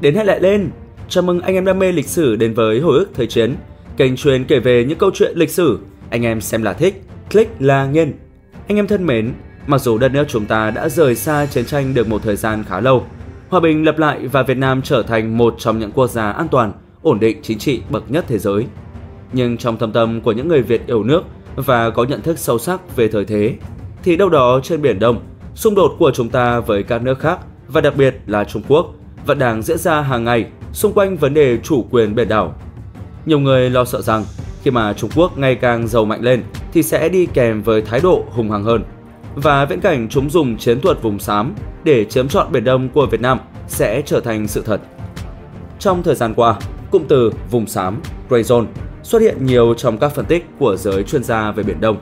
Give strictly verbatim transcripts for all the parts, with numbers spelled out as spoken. Đến hẹn lại lên. Chào mừng anh em đam mê lịch sử đến với Hồi Ức Thời Chiến, kênh chuyên kể về những câu chuyện lịch sử anh em xem là thích, click là nghiền. Anh em thân mến, mặc dù đất nước chúng ta đã rời xa chiến tranh được một thời gian khá lâu, hòa bình lập lại và Việt Nam trở thành một trong những quốc gia an toàn, ổn định chính trị bậc nhất thế giới. Nhưng trong thâm tâm của những người Việt yêu nước và có nhận thức sâu sắc về thời thế, thì đâu đó trên Biển Đông, xung đột của chúng ta với các nước khác và đặc biệt là Trung Quốc vẫn đang diễn ra hàng ngày xung quanh vấn đề chủ quyền biển đảo. Nhiều người lo sợ rằng khi mà Trung Quốc ngày càng giàu mạnh lên thì sẽ đi kèm với thái độ hùng hăng hơn, và viễn cảnh chúng dùng chiến thuật vùng xám để chiếm trọn Biển Đông của Việt Nam sẽ trở thành sự thật. Trong thời gian qua, cụm từ vùng xám, Gray Zone xuất hiện nhiều trong các phân tích của giới chuyên gia về Biển Đông.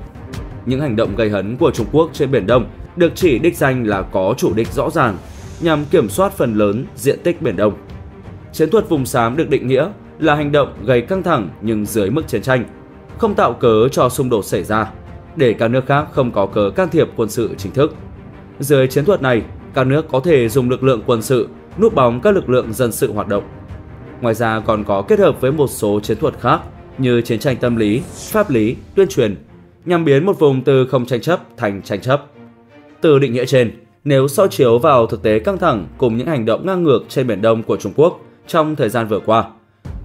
Những hành động gây hấn của Trung Quốc trên Biển Đông được chỉ đích danh là có chủ đích rõ ràng nhằm kiểm soát phần lớn diện tích Biển Đông. Chiến thuật vùng xám được định nghĩa là hành động gây căng thẳng nhưng dưới mức chiến tranh, không tạo cớ cho xung đột xảy ra, để các nước khác không có cớ can thiệp quân sự chính thức. Dưới chiến thuật này, các nước có thể dùng lực lượng quân sự núp bóng các lực lượng dân sự hoạt động. Ngoài ra còn có kết hợp với một số chiến thuật khác như chiến tranh tâm lý, pháp lý, tuyên truyền, nhằm biến một vùng từ không tranh chấp thành tranh chấp. Từ định nghĩa trên, nếu soi chiếu vào thực tế căng thẳng cùng những hành động ngang ngược trên Biển Đông của Trung Quốc trong thời gian vừa qua,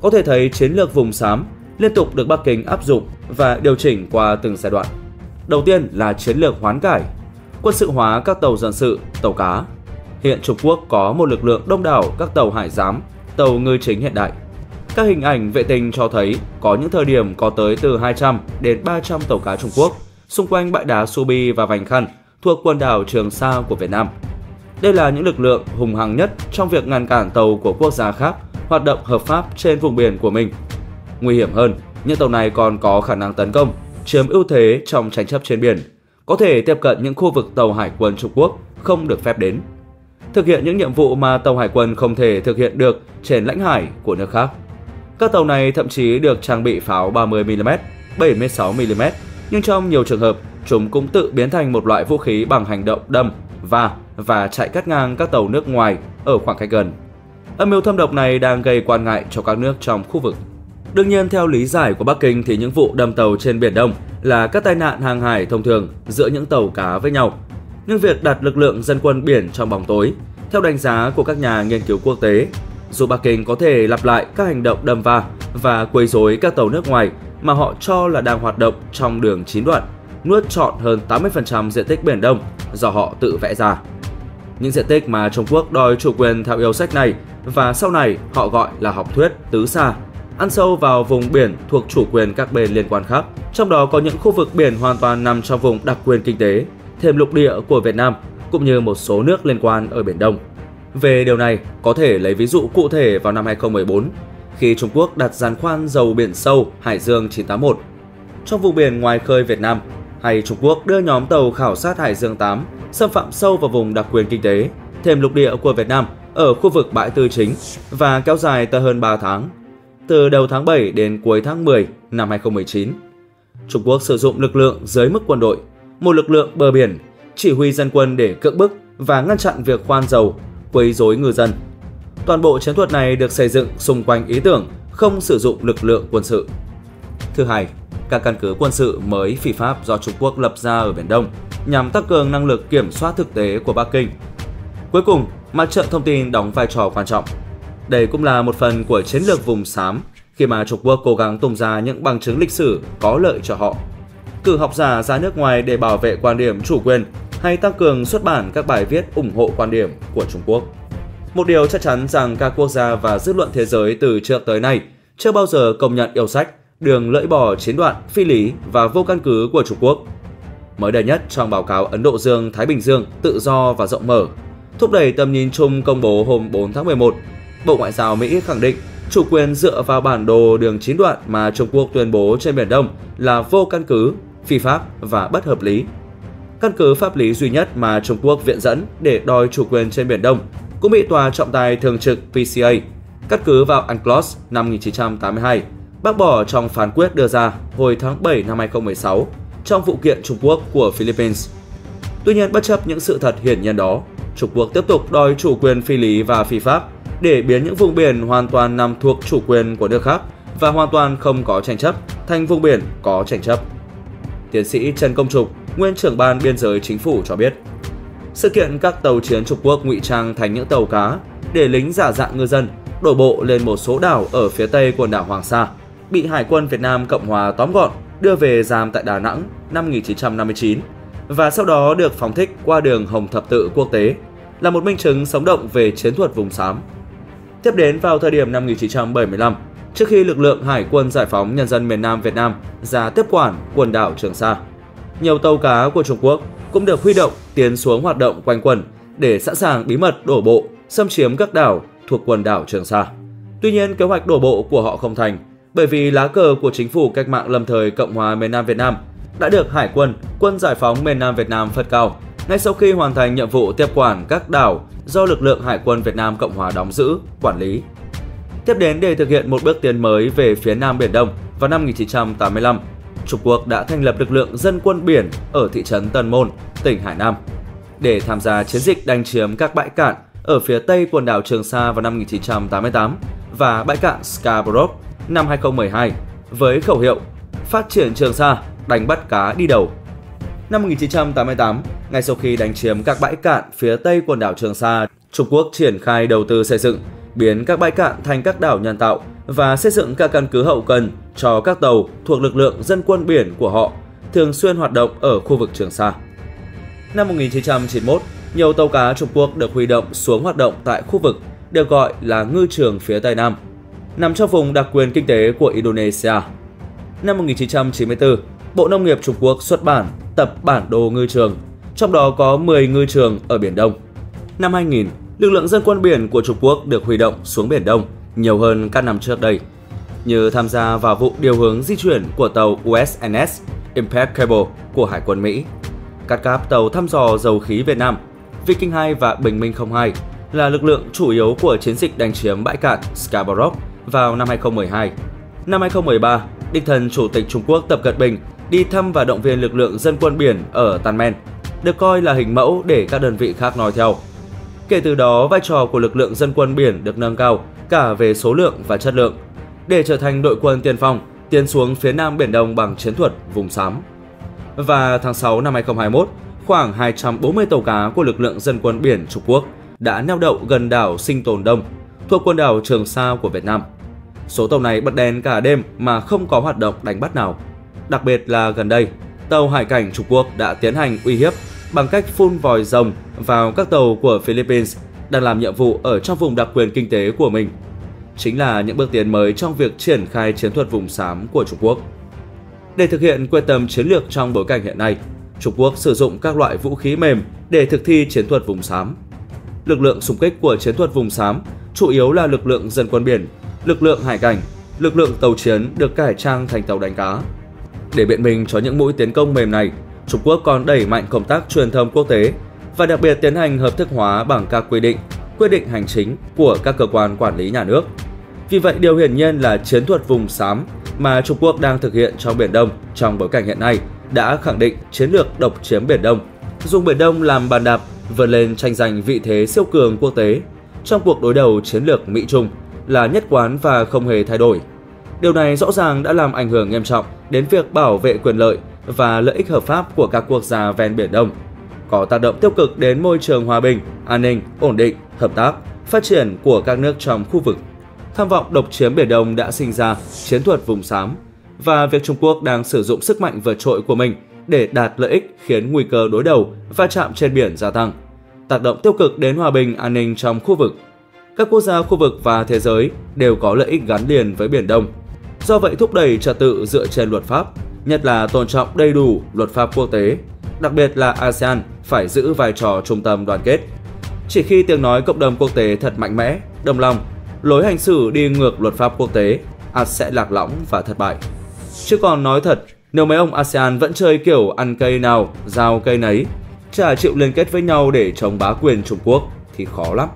có thể thấy chiến lược vùng xám liên tục được Bắc Kinh áp dụng và điều chỉnh qua từng giai đoạn. Đầu tiên là chiến lược hoán cải, quân sự hóa các tàu dân sự, tàu cá. Hiện Trung Quốc có một lực lượng đông đảo các tàu hải giám, tàu ngư chính hiện đại. Các hình ảnh vệ tinh cho thấy có những thời điểm có tới từ hai trăm đến ba trăm tàu cá Trung Quốc xung quanh bãi đá Subi và Vành Khăn thuộc quần đảo Trường Sa của Việt Nam. Đây là những lực lượng hùng hăng nhất trong việc ngăn cản tàu của quốc gia khác hoạt động hợp pháp trên vùng biển của mình. Nguy hiểm hơn, những tàu này còn có khả năng tấn công, chiếm ưu thế trong tranh chấp trên biển, có thể tiếp cận những khu vực tàu hải quân Trung Quốc không được phép đến, thực hiện những nhiệm vụ mà tàu hải quân không thể thực hiện được trên lãnh hải của nước khác. Các tàu này thậm chí được trang bị pháo ba mươi mi li mét, bảy mươi sáu mi li mét, nhưng trong nhiều trường hợp, chúng cũng tự biến thành một loại vũ khí bằng hành động đâm, va và chạy cắt ngang các tàu nước ngoài ở khoảng cách gần. Âm mưu thâm độc này đang gây quan ngại cho các nước trong khu vực. Đương nhiên, theo lý giải của Bắc Kinh thì những vụ đâm tàu trên Biển Đông là các tai nạn hàng hải thông thường giữa những tàu cá với nhau. Nhưng việc đặt lực lượng dân quân biển trong bóng tối, theo đánh giá của các nhà nghiên cứu quốc tế, dù Bắc Kinh có thể lặp lại các hành động đâm va và quấy rối các tàu nước ngoài mà họ cho là đang hoạt động trong đường chín đoạn, nuốt trọn hơn tám mươi phần trăm diện tích Biển Đông do họ tự vẽ ra. Những diện tích mà Trung Quốc đòi chủ quyền theo yêu sách này và sau này họ gọi là học thuyết tứ xa, ăn sâu vào vùng biển thuộc chủ quyền các bên liên quan khác, trong đó có những khu vực biển hoàn toàn nằm trong vùng đặc quyền kinh tế, thêm lục địa của Việt Nam cũng như một số nước liên quan ở Biển Đông. Về điều này, có thể lấy ví dụ cụ thể vào năm hai không một bốn, khi Trung Quốc đặt giàn khoan dầu biển sâu Hải Dương chín tám một trong vùng biển ngoài khơi Việt Nam, hay Trung Quốc đưa nhóm tàu khảo sát Hải Dương tám xâm phạm sâu vào vùng đặc quyền kinh tế, thêm lục địa của Việt Nam ở khu vực Bãi Tư Chính và kéo dài tới hơn ba tháng, từ đầu tháng bảy đến cuối tháng mười năm hai không một chín. Trung Quốc sử dụng lực lượng dưới mức quân đội, một lực lượng bờ biển, chỉ huy dân quân để cưỡng bức và ngăn chặn việc khoan dầu, quấy rối ngư dân. Toàn bộ chiến thuật này được xây dựng xung quanh ý tưởng không sử dụng lực lượng quân sự. Thứ hai, các căn cứ quân sự mới phi pháp do Trung Quốc lập ra ở Biển Đông nhằm tăng cường năng lực kiểm soát thực tế của Bắc Kinh. Cuối cùng, mặt trận thông tin đóng vai trò quan trọng. Đây cũng là một phần của chiến lược vùng xám khi mà Trung Quốc cố gắng tung ra những bằng chứng lịch sử có lợi cho họ. Cử học giả ra nước ngoài để bảo vệ quan điểm chủ quyền hay tăng cường xuất bản các bài viết ủng hộ quan điểm của Trung Quốc. Một điều chắc chắn rằng các quốc gia và dư luận thế giới từ trước tới nay chưa bao giờ công nhận yêu sách, đường lưỡi bò chiến đoạn, phi lý và vô căn cứ của Trung Quốc. Mới đây nhất trong báo cáo Ấn Độ Dương-Thái Bình Dương tự do và rộng mở, thúc đẩy tầm nhìn chung công bố hôm bốn tháng mười một, Bộ Ngoại giao Mỹ khẳng định chủ quyền dựa vào bản đồ đường chín đoạn mà Trung Quốc tuyên bố trên Biển Đông là vô căn cứ, phi pháp và bất hợp lý. Căn cứ pháp lý duy nhất mà Trung Quốc viện dẫn để đòi chủ quyền trên Biển Đông cũng bị Tòa trọng tài thường trực pê xê a cắt cứ vào UNCLOS năm một nghìn chín trăm tám mươi hai, bác bỏ trong phán quyết đưa ra hồi tháng bảy năm hai không một sáu trong vụ kiện Trung Quốc của Philippines. Tuy nhiên, bất chấp những sự thật hiển nhiên đó, Trung Quốc tiếp tục đòi chủ quyền phi lý và phi pháp, để biến những vùng biển hoàn toàn nằm thuộc chủ quyền của nước khác và hoàn toàn không có tranh chấp thành vùng biển có tranh chấp. Tiến sĩ Trần Công Trục, nguyên trưởng ban biên giới chính phủ cho biết, sự kiện các tàu chiến Trung Quốc ngụy trang thành những tàu cá để lính giả dạng ngư dân đổ bộ lên một số đảo ở phía tây quần đảo Hoàng Sa bị Hải quân Việt Nam Cộng Hòa tóm gọn, đưa về giam tại Đà Nẵng năm một nghìn chín trăm năm mươi chín và sau đó được phóng thích qua đường Hồng Thập Tự quốc tế là một minh chứng sống động về chiến thuật vùng xám. Tiếp đến vào thời điểm năm một nghìn chín trăm bảy mươi lăm, trước khi lực lượng Hải quân Giải phóng Nhân dân miền Nam Việt Nam ra tiếp quản quần đảo Trường Sa, nhiều tàu cá của Trung Quốc cũng được huy động tiến xuống hoạt động quanh quần để sẵn sàng bí mật đổ bộ, xâm chiếm các đảo thuộc quần đảo Trường Sa. Tuy nhiên, kế hoạch đổ bộ của họ không thành bởi vì lá cờ của chính phủ cách mạng lâm thời Cộng hòa miền Nam Việt Nam đã được Hải quân, quân Giải phóng miền Nam Việt Nam phất cao ngay sau khi hoàn thành nhiệm vụ tiếp quản các đảo do lực lượng Hải quân Việt Nam Cộng hòa đóng giữ, quản lý. Tiếp đến để thực hiện một bước tiến mới về phía Nam Biển Đông vào năm một nghìn chín trăm tám mươi lăm, Trung Quốc đã thành lập lực lượng dân quân biển ở thị trấn Tân Môn, tỉnh Hải Nam để tham gia chiến dịch đánh chiếm các bãi cạn ở phía tây quần đảo Trường Sa vào năm một nghìn chín trăm tám mươi tám và bãi cạn Scarborough năm hai nghìn không trăm mười hai với khẩu hiệu phát triển Trường Sa, đánh bắt cá đi đầu. Năm một nghìn chín trăm tám mươi tám, ngay sau khi đánh chiếm các bãi cạn phía tây quần đảo Trường Sa, Trung Quốc triển khai đầu tư xây dựng, biến các bãi cạn thành các đảo nhân tạo và xây dựng các căn cứ hậu cần cho các tàu thuộc lực lượng dân quân biển của họ thường xuyên hoạt động ở khu vực Trường Sa. Năm một nghìn chín trăm chín mươi mốt, nhiều tàu cá Trung Quốc được huy động xuống hoạt động tại khu vực được gọi là ngư trường phía Tây Nam, nằm trong vùng đặc quyền kinh tế của Indonesia. Năm một nghìn chín trăm chín mươi tư, Bộ Nông nghiệp Trung Quốc xuất bản tập bản đồ ngư trường, trong đó có mười ngư trường ở Biển Đông. Năm hai nghìn, lực lượng dân quân biển của Trung Quốc được huy động xuống Biển Đông nhiều hơn các năm trước đây, như tham gia vào vụ điều hướng di chuyển của tàu U S N S Impact Cable của Hải quân Mỹ, các cáp tàu thăm dò dầu khí Việt Nam, Viking hai và Bình Minh không hai là lực lượng chủ yếu của chiến dịch đánh chiếm bãi cạn Scarborough vào năm hai nghìn không trăm mười hai. Năm hai nghìn không trăm mười ba, đích thân Chủ tịch Trung Quốc Tập Cận Bình đi thăm và động viên lực lượng dân quân biển ở Tan Men, được coi là hình mẫu để các đơn vị khác noi theo. Kể từ đó, vai trò của lực lượng dân quân biển được nâng cao cả về số lượng và chất lượng, để trở thành đội quân tiên phong tiến xuống phía Nam Biển Đông bằng chiến thuật vùng xám. Và tháng sáu năm hai nghìn không trăm hai mươi mốt, khoảng hai trăm bốn mươi tàu cá của lực lượng dân quân biển Trung Quốc đã neo đậu gần đảo Sinh Tồn Đông, thuộc quần đảo Trường Sa của Việt Nam. Số tàu này bật đèn cả đêm mà không có hoạt động đánh bắt nào. Đặc biệt là gần đây, tàu hải cảnh Trung Quốc đã tiến hành uy hiếp bằng cách phun vòi rồng vào các tàu của Philippines đang làm nhiệm vụ ở trong vùng đặc quyền kinh tế của mình. Chính là những bước tiến mới trong việc triển khai chiến thuật vùng xám của Trung Quốc. Để thực hiện quyết tâm chiến lược trong bối cảnh hiện nay, Trung Quốc sử dụng các loại vũ khí mềm để thực thi chiến thuật vùng xám. Lực lượng xung kích của chiến thuật vùng xám chủ yếu là lực lượng dân quân biển, lực lượng hải cảnh, lực lượng tàu chiến được cải trang thành tàu đánh cá. Để biện minh cho những mũi tiến công mềm này, Trung Quốc còn đẩy mạnh công tác truyền thông quốc tế và đặc biệt tiến hành hợp thức hóa bằng các quy định, quyết định hành chính của các cơ quan quản lý nhà nước. Vì vậy, điều hiển nhiên là chiến thuật vùng xám mà Trung Quốc đang thực hiện trong Biển Đông trong bối cảnh hiện nay đã khẳng định chiến lược độc chiếm Biển Đông, dùng Biển Đông làm bàn đạp vượt lên tranh giành vị thế siêu cường quốc tế trong cuộc đối đầu chiến lược Mỹ-Trung là nhất quán và không hề thay đổi. Điều này rõ ràng đã làm ảnh hưởng nghiêm trọng đến việc bảo vệ quyền lợi và lợi ích hợp pháp của các quốc gia ven Biển Đông, có tác động tiêu cực đến môi trường hòa bình, an ninh, ổn định, hợp tác, phát triển của các nước trong khu vực. Tham vọng độc chiếm Biển Đông đã sinh ra chiến thuật vùng xám, và việc Trung Quốc đang sử dụng sức mạnh vượt trội của mình để đạt lợi ích khiến nguy cơ đối đầu va chạm trên biển gia tăng, tác động tiêu cực đến hòa bình, an ninh trong khu vực. Các quốc gia khu vực và thế giới đều có lợi ích gắn liền với Biển Đông, do vậy thúc đẩy trật tự dựa trên luật pháp, nhất là tôn trọng đầy đủ luật pháp quốc tế, đặc biệt là a sê an phải giữ vai trò trung tâm đoàn kết. Chỉ khi tiếng nói cộng đồng quốc tế thật mạnh mẽ, đồng lòng, lối hành xử đi ngược luật pháp quốc tế, a sê an sẽ lạc lõng và thất bại. Chứ còn nói thật, nếu mấy ông a sê an vẫn chơi kiểu ăn cây nào, rau cây nấy, chả chịu liên kết với nhau để chống bá quyền Trung Quốc thì khó lắm.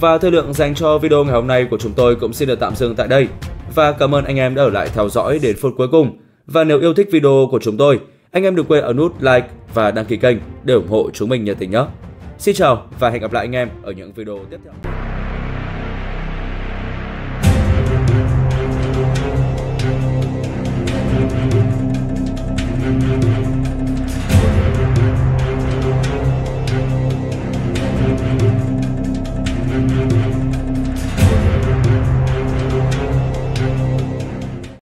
Và thời lượng dành cho video ngày hôm nay của chúng tôi cũng xin được tạm dừng tại đây. Và cảm ơn anh em đã ở lại theo dõi đến phút cuối cùng. Và nếu yêu thích video của chúng tôi, anh em đừng quên ấn nút like và đăng ký kênh để ủng hộ chúng mình nhiệt tình nhé. Xin chào và hẹn gặp lại anh em ở những video tiếp theo.